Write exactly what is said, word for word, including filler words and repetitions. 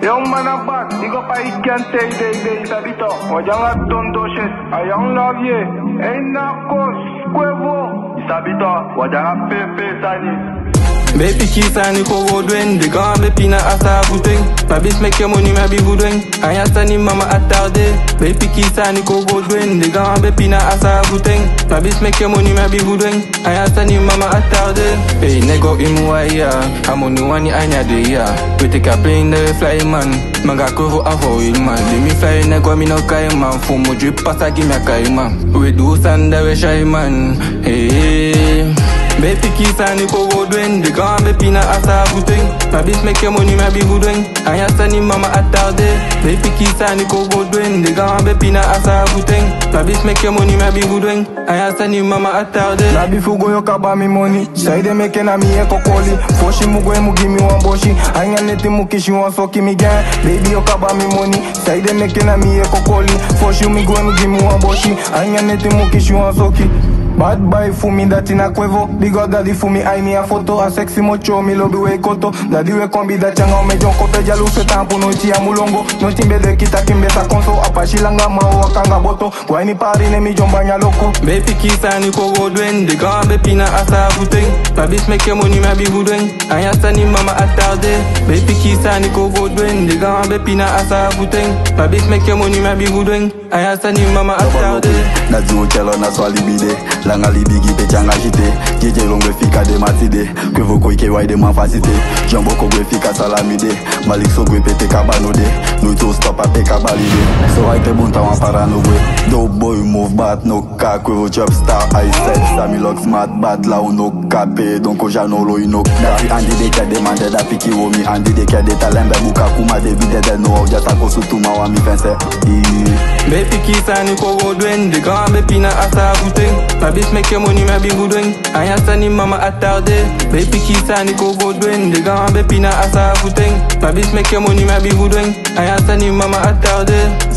Yung manabat, di ko paikante day-day sa dito. Wajangat dondoshes, ayang labye, ay nakos, kwevo. Sabi to, wajangat pepe sani. Baby kisani ko godwen, de grand baby na asa buteng. Babis make your money mabi budeng, ayastani mama attarde. Baby kisani ko godwen, de grand baby na asa buteng. Babis make your money mabi budeng, ayastani mama attarde. Hey nego imuaya, amonu wani anyadeya. We take a plane the fly man, magakuru ahoy man. Demi fly nego mi no kaiman, fumo drip pasagi mi kaiman. We do sanda we shy man, hey. Baby kisani ko godwen, de grand baby na asa buteng. Babis make your money mabi budeng. Ayastani mama attarde. Baby kisani ko godwen, de grand baby na asa buteng. Babis make your money mabi budeng. Ayastani mama attarde. Babi fugo yo kaba mi money. Say de make na mi e kokoli. Foshi mugo e mugi mi wan boshi. Anya nete mukishi wan soki mi gan. Baby yo kaba mi money. Say de make na mi e kokoli. Foshi mugo e mugi mi wan boshi. Anya nete mukishi wan soki. Bad boy for me that in a quevo. Big God daddy for me I me a photo. A sexy mocho me lobby we koto. Daddy we combi that changa me jonko pe jalu se tampo no ti amulongo. No timbe de kita kimbe sa konso. Apashi langa mao wakanga boto. Kwa ni pari ne mi jombanya loko. Baby kisani ko godwen. De grand baby na asa buteng. Babis make your money ma bi budeng. Ayastani mama attarde. Baby kisani ko godwen. De grand baby na asa buteng. Babis make your money ma bi budeng. Ayastani mama attarde. Na zi uchelo na swali bide. Langa libigi pe changa jite. J J longwe fika de matide. Kwevo koike waide man fasite. Jumbo kogwe fika salamide. Malik sogwe pe te kabanode. Nuto stop a pe kabalide. So I te bunta wan paranogwe. Dope boy move bat no ka. Kwevo chop star I set. Sami locks mat bat la unok kape. Donko jano lo inok da. Andi de kia demande da piki womi. Andi de kia de talembe buka kuma de vide de no. Jata kosu tuma wa mi fense. Baby kisani ko godwen. De grand baby na asa buteng. Babis make your money, my big budweng. Ayastani mama attarde. Baby kisani ko godwen. De grand baby na asa buteng. Babis make your money, my big budweng. Ayastani mama attarde.